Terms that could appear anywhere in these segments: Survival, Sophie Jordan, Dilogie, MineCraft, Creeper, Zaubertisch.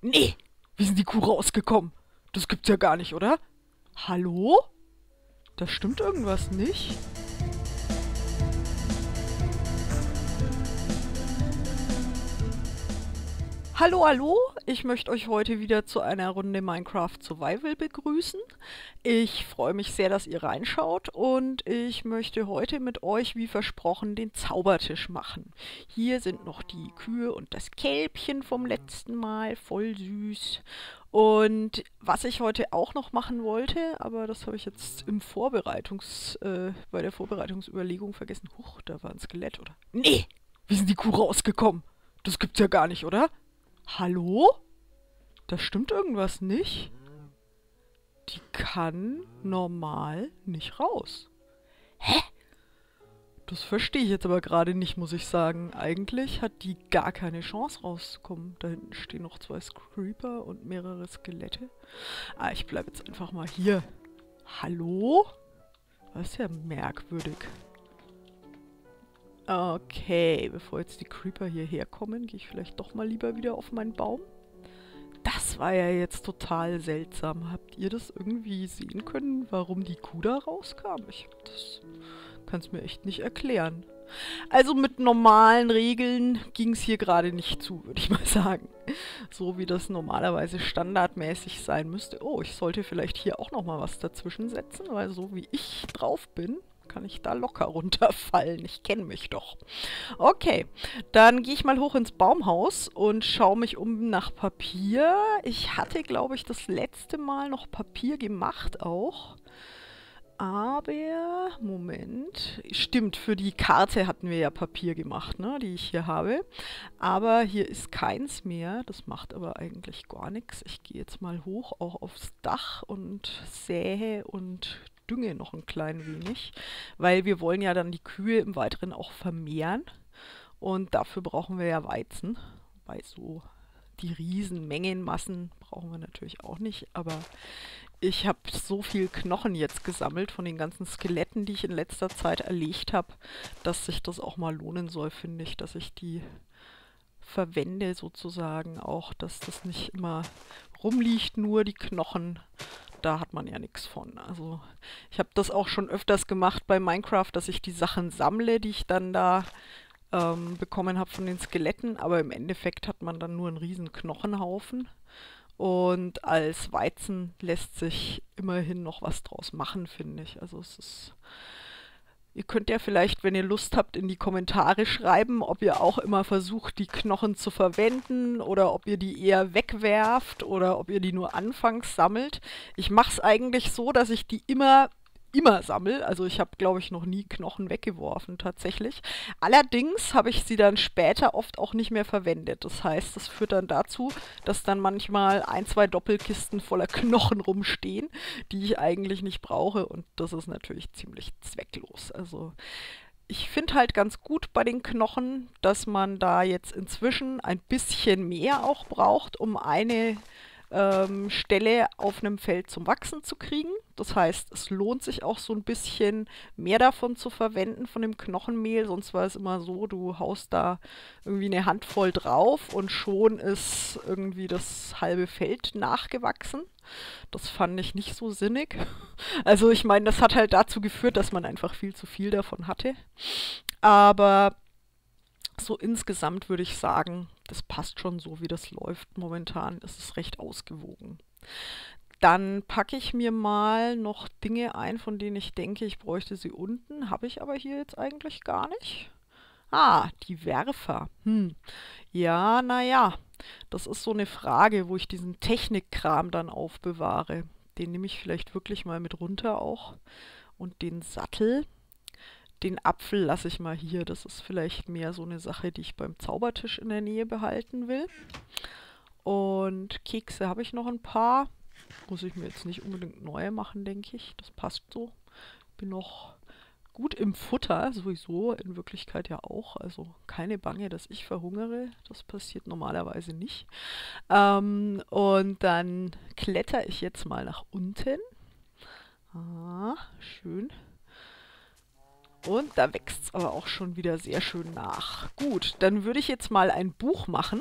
Nee, wie sind die Kuh rausgekommen? Das gibt's ja gar nicht, oder? Hallo? Da stimmt irgendwas nicht. Hallo, hallo! Ich möchte euch heute wieder zu einer Runde Minecraft Survival begrüßen. Ich freue mich sehr, dass ihr reinschaut und ich möchte heute mit euch, wie versprochen, den Zaubertisch machen. Hier sind noch die Kühe und das Kälbchen vom letzten Mal, voll süß. Und was ich heute auch noch machen wollte, aber das habe ich jetzt bei der Vorbereitungsüberlegung vergessen. Huch, da war ein Skelett, oder? Nee! Wie sind die Kuh rausgekommen? Das gibt's ja gar nicht, oder? Hallo? Da stimmt irgendwas nicht. Die kann normal nicht raus. Hä? Das verstehe ich jetzt aber gerade nicht, muss ich sagen. Eigentlich hat die gar keine Chance rauszukommen. Da hinten stehen noch zwei Creeper und mehrere Skelette. Ah, ich bleibe jetzt einfach mal hier. Hallo? Das ist ja merkwürdig. Okay, bevor jetzt die Creeper hierher kommen, gehe ich vielleicht doch mal lieber wieder auf meinen Baum. Das war ja jetzt total seltsam. Habt ihr das irgendwie sehen können, warum die Kuh da rauskam? Ich kann es mir echt nicht erklären. Also mit normalen Regeln ging es hier gerade nicht zu, würde ich mal sagen. So wie das normalerweise standardmäßig sein müsste. Oh, ich sollte vielleicht hier auch nochmal was dazwischen setzen, weil so wie ich drauf bin, kann ich da locker runterfallen. Ich kenne mich doch. Okay, dann gehe ich mal hoch ins Baumhaus und schaue mich um nach Papier. Ich hatte, glaube ich, das letzte Mal noch Papier gemacht auch. Aber, Moment, stimmt, für die Karte hatten wir ja Papier gemacht, ne, die ich hier habe. Aber hier ist keins mehr, das macht aber eigentlich gar nichts. Ich gehe jetzt mal hoch, auch aufs Dach und sähe und dünge noch ein klein wenig, weil wir wollen ja dann die Kühe im Weiteren auch vermehren und dafür brauchen wir ja Weizen, weil so die riesen Mengenmassen brauchen wir natürlich auch nicht, aber ich habe so viel Knochen jetzt gesammelt von den ganzen Skeletten, die ich in letzter Zeit erlegt habe, dass sich das auch mal lohnen soll, finde ich, dass ich die verwende sozusagen auch, dass das nicht immer rumliegt, nur die Knochen. Da hat man ja nichts von. Also ich habe das auch schon öfters gemacht bei Minecraft, dass ich die Sachen sammle, die ich dann da bekommen habe von den Skeletten. Aber im Endeffekt hat man dann nur einen riesen Knochenhaufen. Und als Weizen lässt sich immerhin noch was draus machen, finde ich. Also es ist... Ihr könnt ja vielleicht, wenn ihr Lust habt, in die Kommentare schreiben, ob ihr auch immer versucht, die Knochen zu verwenden oder ob ihr die eher wegwerft oder ob ihr die nur anfangs sammelt. Ich mache es eigentlich so, dass ich die immer sammle. Also ich habe, glaube ich, noch nie Knochen weggeworfen tatsächlich. Allerdings habe ich sie dann später oft auch nicht mehr verwendet. Das heißt, das führt dann dazu, dass dann manchmal 1, 2 Doppelkisten voller Knochen rumstehen, die ich eigentlich nicht brauche. Und das ist natürlich ziemlich zwecklos. Also ich finde halt ganz gut bei den Knochen, dass man da jetzt inzwischen ein bisschen mehr auch braucht, um eine Stelle auf einem Feld zum Wachsen zu kriegen. Das heißt, es lohnt sich auch so ein bisschen mehr davon zu verwenden, von dem Knochenmehl. Sonst war es immer so, du haust da irgendwie eine Handvoll drauf und schon ist irgendwie das halbe Feld nachgewachsen. Das fand ich nicht so sinnig. Also ich meine, das hat halt dazu geführt, dass man einfach viel zu viel davon hatte. Aber so insgesamt würde ich sagen, das passt schon so, wie das läuft. Momentan ist es recht ausgewogen. Dann packe ich mir mal noch Dinge ein, von denen ich denke, ich bräuchte sie unten. Habe ich aber hier jetzt eigentlich gar nicht. Ah, die Werfer. Ja, naja. Das ist so eine Frage, wo ich diesen Technikkram dann aufbewahre. Den nehme ich vielleicht wirklich mal mit runter auch. Und den Sattel. Den Apfel lasse ich mal hier. Das ist vielleicht mehr so eine Sache, die ich beim Zaubertisch in der Nähe behalten will. Und Kekse habe ich noch ein paar. Muss ich mir jetzt nicht unbedingt neue machen, denke ich. Das passt so. Bin noch gut im Futter, sowieso in Wirklichkeit ja auch. Also keine Bange, dass ich verhungere. Das passiert normalerweise nicht. Und dann klettere ich jetzt mal nach unten. Ah, schön. Und da wächst es aber auch schon wieder sehr schön nach. Gut, dann würde ich jetzt mal ein Buch machen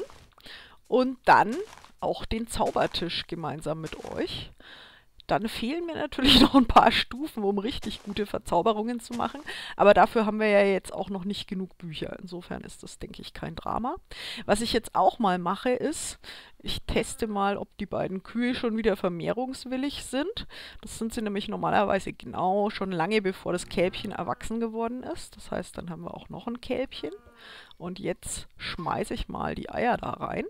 und dann auch den Zaubertisch gemeinsam mit euch. Dann fehlen mir natürlich noch ein paar Stufen, um richtig gute Verzauberungen zu machen. Aber dafür haben wir ja jetzt auch noch nicht genug Bücher. Insofern ist das, denke ich, kein Drama. Was ich jetzt auch mal mache, ist, ich teste mal, ob die beiden Kühe schon wieder vermehrungswillig sind. Das sind sie nämlich normalerweise genau schon lange, bevor das Kälbchen erwachsen geworden ist. Das heißt, dann haben wir auch noch ein Kälbchen. Und jetzt schmeiße ich mal die Eier da rein.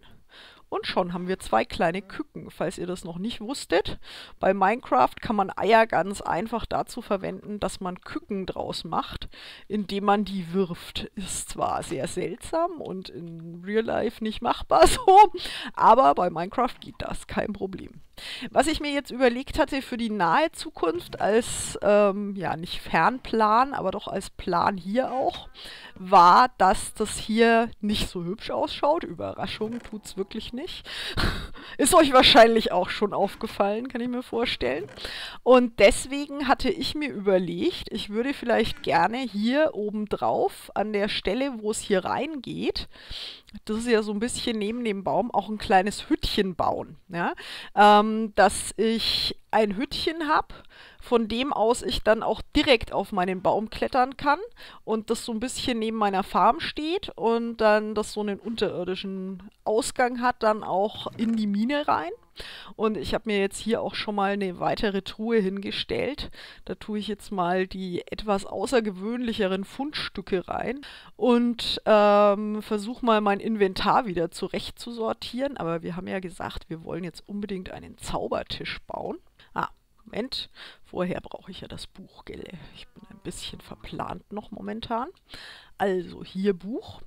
Und schon haben wir zwei kleine Küken, falls ihr das noch nicht wusstet. Bei Minecraft kann man Eier ganz einfach dazu verwenden, dass man Küken draus macht, indem man die wirft. Ist zwar sehr seltsam und in Real Life nicht machbar so, aber bei Minecraft geht das, kein Problem. Was ich mir jetzt überlegt hatte für die nahe Zukunft als, ja nicht Fernplan, aber doch als Plan hier auch, war, dass das hier nicht so hübsch ausschaut. Überraschung, tut's wirklich nicht. Ist euch wahrscheinlich auch schon aufgefallen, kann ich mir vorstellen. Und deswegen hatte ich mir überlegt, ich würde vielleicht gerne hier oben drauf, an der Stelle, wo es hier reingeht, das ist ja so ein bisschen neben dem Baum, auch ein kleines Hüttchen bauen. Ja? Dass ich ein Hüttchen habe, von dem aus ich dann auch direkt auf meinen Baum klettern kann und das so ein bisschen neben meiner Farm steht und dann das so einen unterirdischen Ausgang hat, dann auch in die Mine rein. Und ich habe mir jetzt hier auch schon mal eine weitere Truhe hingestellt. Da tue ich jetzt mal die etwas außergewöhnlicheren Fundstücke rein und versuche mal mein Inventar wieder zurecht zu sortieren. Aber wir haben ja gesagt, wir wollen jetzt unbedingt einen Zaubertisch bauen. Ah, Moment, vorher brauche ich ja das Buch, gell? Ich bin ein bisschen verplant noch momentan. Also hier Buch.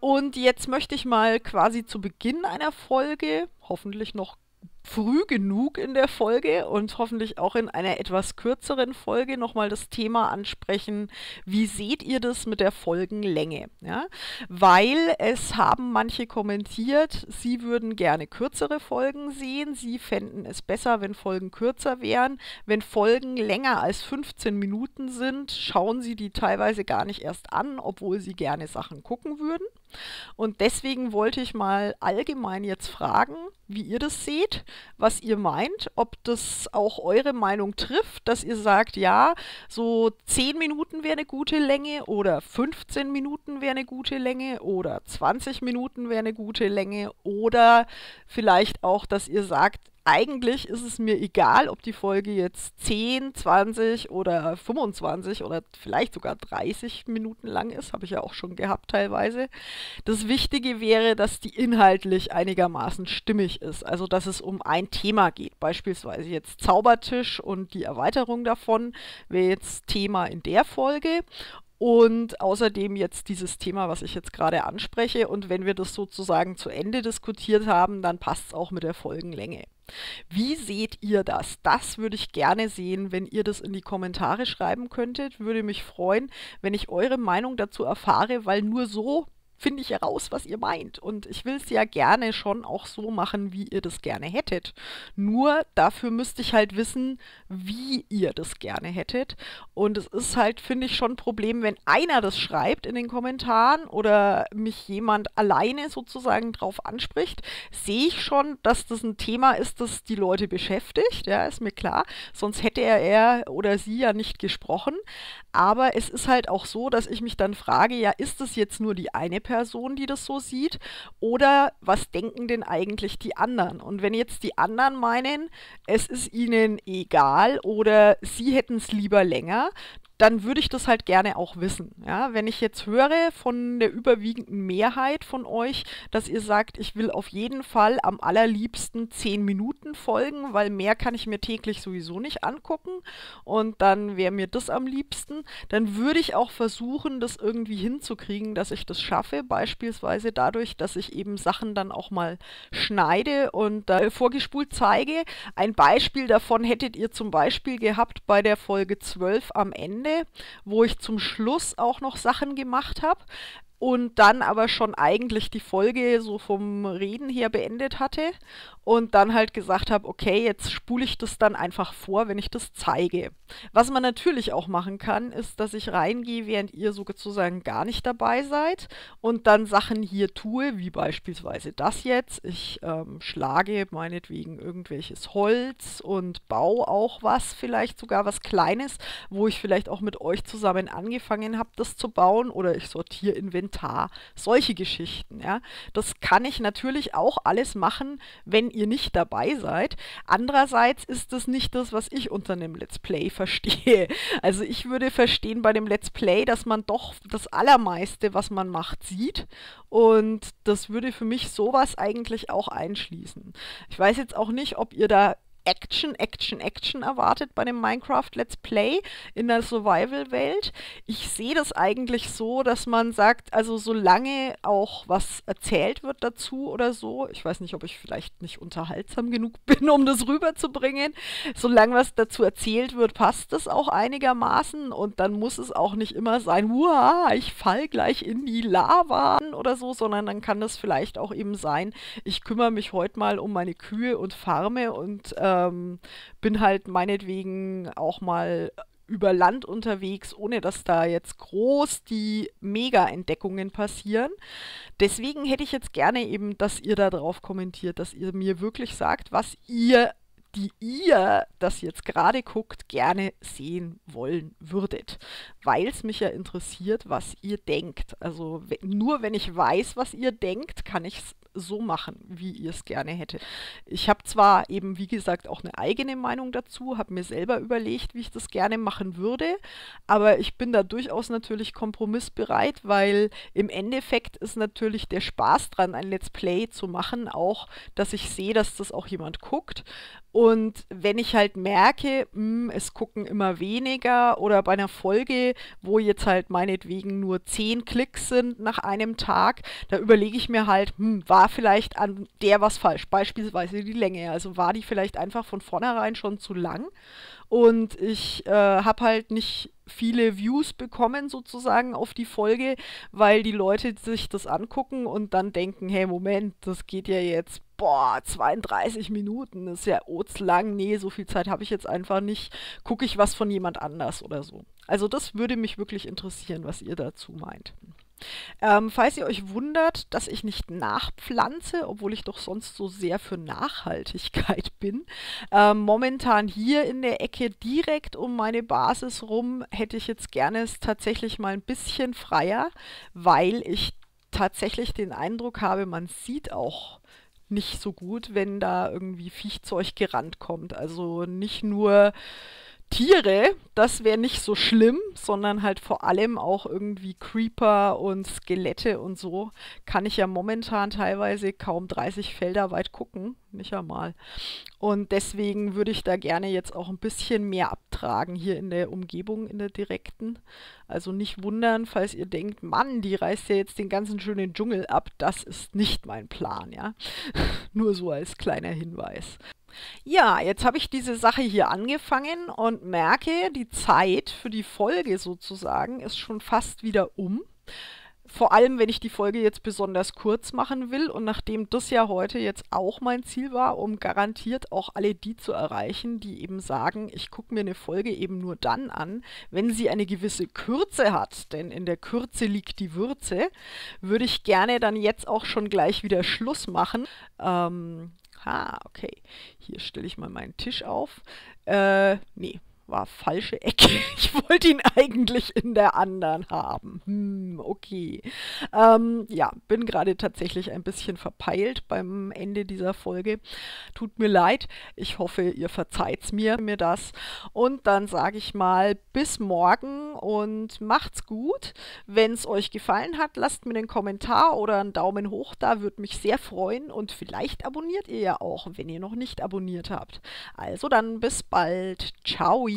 Und jetzt möchte ich mal quasi zu Beginn einer Folge, hoffentlich noch früh genug in der Folge und hoffentlich auch in einer etwas kürzeren Folge nochmal das Thema ansprechen, wie seht ihr das mit der Folgenlänge? Ja? Weil es haben manche kommentiert, sie würden gerne kürzere Folgen sehen, sie fänden es besser, wenn Folgen kürzer wären. Wenn Folgen länger als 15 Minuten sind, schauen sie die teilweise gar nicht erst an, obwohl sie gerne Sachen gucken würden. Und deswegen wollte ich mal allgemein jetzt fragen, wie ihr das seht, was ihr meint, ob das auch eure Meinung trifft, dass ihr sagt, ja, so 10 Minuten wäre eine gute Länge oder 15 Minuten wäre eine gute Länge oder 20 Minuten wäre eine gute Länge oder vielleicht auch, dass ihr sagt, eigentlich ist es mir egal, ob die Folge jetzt 10, 20 oder 25 oder vielleicht sogar 30 Minuten lang ist. Habe ich ja auch schon gehabt teilweise. Das Wichtige wäre, dass die inhaltlich einigermaßen stimmig ist. Also, dass es um ein Thema geht. Beispielsweise jetzt Zaubertisch und die Erweiterung davon wäre jetzt Thema in der Folge. Und außerdem jetzt dieses Thema, was ich jetzt gerade anspreche. Und wenn wir das sozusagen zu Ende diskutiert haben, dann passt es auch mit der Folgenlänge. Wie seht ihr das? Das würde ich gerne sehen, wenn ihr das in die Kommentare schreiben könntet. Würde mich freuen, wenn ich eure Meinung dazu erfahre, weil nur so finde ich heraus, was ihr meint. Und ich will es ja gerne schon auch so machen, wie ihr das gerne hättet. Nur dafür müsste ich halt wissen, wie ihr das gerne hättet. Und es ist halt, finde ich, schon ein Problem, wenn einer das schreibt in den Kommentaren oder mich jemand alleine sozusagen drauf anspricht, sehe ich schon, dass das ein Thema ist, das die Leute beschäftigt. Ja, ist mir klar. Sonst hätte er oder sie ja nicht gesprochen. Aber es ist halt auch so, dass ich mich dann frage, ja, ist das jetzt nur die eine Person, die das so sieht, oder was denken denn eigentlich die anderen? Und wenn jetzt die anderen meinen, es ist ihnen egal oder sie hätten es lieber länger, dann würde ich das halt gerne auch wissen. Ja? Wenn ich jetzt höre von der überwiegenden Mehrheit von euch, dass ihr sagt, ich will auf jeden Fall am allerliebsten 10 Minuten folgen, weil mehr kann ich mir täglich sowieso nicht angucken und dann wäre mir das am liebsten, dann würde ich auch versuchen, das irgendwie hinzukriegen, dass ich das schaffe, beispielsweise dadurch, dass ich eben Sachen dann auch mal schneide und vorgespult zeige. Ein Beispiel davon hättet ihr zum Beispiel gehabt bei der Folge 12 am Ende, wo ich zum Schluss auch noch Sachen gemacht habe. und dann aber schon eigentlich die Folge so vom Reden her beendet hatte und dann halt gesagt habe, okay, jetzt spule ich das dann einfach vor, wenn ich das zeige. Was man natürlich auch machen kann, ist, dass ich reingehe, während ihr sozusagen gar nicht dabei seid und dann Sachen hier tue, wie beispielsweise das jetzt. Ich schlage meinetwegen irgendwelches Holz und baue auch was, vielleicht sogar was Kleines, wo ich vielleicht auch mit euch zusammen angefangen habe, das zu bauen, oder ich sortiere Inventar. Solche Geschichten, ja. Das kann ich natürlich auch alles machen, wenn ihr nicht dabei seid. Andererseits ist das nicht das, was ich unter einem Let's Play verstehe. Also ich würde verstehen bei dem Let's Play, dass man doch das Allermeiste, was man macht, sieht, und das würde für mich sowas eigentlich auch einschließen. Ich weiß jetzt auch nicht, ob ihr da Action, Action, Action erwartet bei dem Minecraft Let's Play in der Survival-Welt. Ich sehe das eigentlich so, dass man sagt, also solange auch was erzählt wird dazu oder so, ich weiß nicht, ob ich vielleicht nicht unterhaltsam genug bin, um das rüberzubringen, solange was dazu erzählt wird, passt das auch einigermaßen, und dann muss es auch nicht immer sein, ich fall gleich in die Lava oder so, sondern dann kann das vielleicht auch eben sein, ich kümmere mich heute mal um meine Kühe und Farme und bin halt meinetwegen auch mal über Land unterwegs, ohne dass da jetzt groß die Mega-Entdeckungen passieren. Deswegen hätte ich jetzt gerne eben, dass ihr da drauf kommentiert, dass ihr mir wirklich sagt, was ihr, die ihr das jetzt gerade guckt, gerne sehen wollen würdet. Weil es mich ja interessiert, was ihr denkt. Also nur wenn ich weiß, was ihr denkt, kann ich es so machen, wie ihr es gerne hättet. Ich habe zwar eben, wie gesagt, auch eine eigene Meinung dazu, habe mir selber überlegt, wie ich das gerne machen würde, aber ich bin da durchaus natürlich kompromissbereit, weil im Endeffekt ist natürlich der Spaß dran, ein Let's Play zu machen, auch, dass ich sehe, dass das auch jemand guckt. Und wenn ich halt merke, es gucken immer weniger, oder bei einer Folge, wo jetzt halt meinetwegen nur 10 Klicks sind nach einem Tag, da überlege ich mir halt, war vielleicht an der was falsch, beispielsweise die Länge, also war die vielleicht einfach von vornherein schon zu lang, und ich habe halt nicht viele Views bekommen sozusagen auf die Folge, weil die Leute sich das angucken und dann denken, hey Moment, das geht ja jetzt, 32 Minuten, das ist ja odslang, nee, so viel Zeit habe ich jetzt einfach nicht, gucke ich was von jemand anders oder so. Also das würde mich wirklich interessieren, was ihr dazu meint. Falls ihr euch wundert, dass ich nicht nachpflanze, obwohl ich doch sonst so sehr für Nachhaltigkeit bin, momentan hier in der Ecke direkt um meine Basis rum hätte ich jetzt gerne es tatsächlich mal ein bisschen freier, weil ich tatsächlich den Eindruck habe, man sieht auch nicht so gut, wenn da irgendwie Viehzeug gerannt kommt. Also nicht nur Tiere, das wäre nicht so schlimm, sondern halt vor allem auch irgendwie Creeper und Skelette und so. Kann ich ja momentan teilweise kaum 30 Felder weit gucken, nicht einmal. Und deswegen würde ich da gerne jetzt auch ein bisschen mehr abtragen hier in der Umgebung, in der direkten. Also nicht wundern, falls ihr denkt, Mann, die reißt ja jetzt den ganzen schönen Dschungel ab. Das ist nicht mein Plan, ja. Nur so als kleiner Hinweis. Ja, jetzt habe ich diese Sache hier angefangen und merke, die Zeit für die Folge sozusagen ist schon fast wieder um. Vor allem, wenn ich die Folge jetzt besonders kurz machen will, und nachdem das ja heute jetzt auch mein Ziel war, um garantiert auch alle die zu erreichen, die eben sagen, ich gucke mir eine Folge eben nur dann an, wenn sie eine gewisse Kürze hat, denn in der Kürze liegt die Würze, würde ich gerne dann jetzt auch schon gleich wieder Schluss machen. Okay. Hier stelle ich mal meinen Tisch auf. Nee, war falsche Ecke. Ich wollte ihn eigentlich in der anderen haben. Okay. Ja, bin gerade tatsächlich ein bisschen verpeilt beim Ende dieser Folge. Tut mir leid. Ich hoffe, ihr verzeiht mir das. Und dann sage ich mal, bis morgen und macht's gut. Wenn es euch gefallen hat, lasst mir einen Kommentar oder einen Daumen hoch da. Würde mich sehr freuen. Und vielleicht abonniert ihr ja auch, wenn ihr noch nicht abonniert habt. Also dann bis bald. Ciao.